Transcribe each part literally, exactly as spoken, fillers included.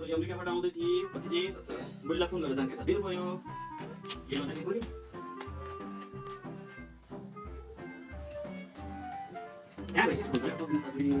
so yang mereka pada udah di petisi berlaku nggak jangka tadi boyo yang tadi kuri ya besok kita akan tadi mau kering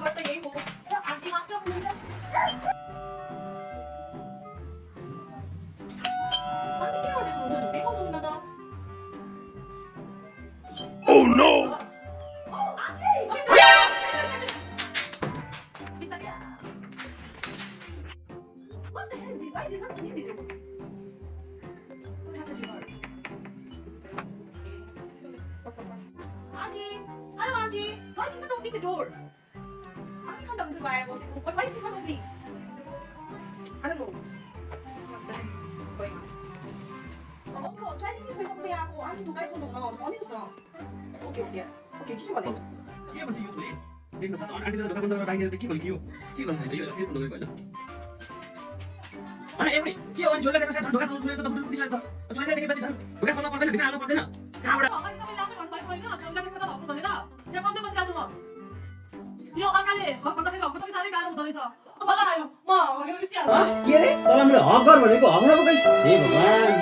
kata ye, aku anti macam macam. Oh no! Oh, Auntie! What the hell is this? Why is it not needed? What happened to her? Auntie! Hello, Auntie! Why is this not opening the door? Auntie, come down to why I was at home, but why is this not opening? I don't know. What the hell is going on? Oh, God, try to give me something. Auntie, do I phone number? Morning, sir. Okay, okay. Okay, just one. Here was you today. Then was that on Auntie, the doctor under dying the key will you. She was like, you phone number. Ana every. Here on Jola, the center doctor to the doctor to the. So I take back gun. We phone number, we call number. Kaabra. Auntie, we laugh on by phone na. Jola ke sath phone bolena. Ye phone pe bas jao. Yo akale, ha phone ke lokko to sare gaar hudai sa. Mala ayo. Ma, hole miski ayo. Ye re, tala mere haggar bhaneko hagna po kai. He bhagwan.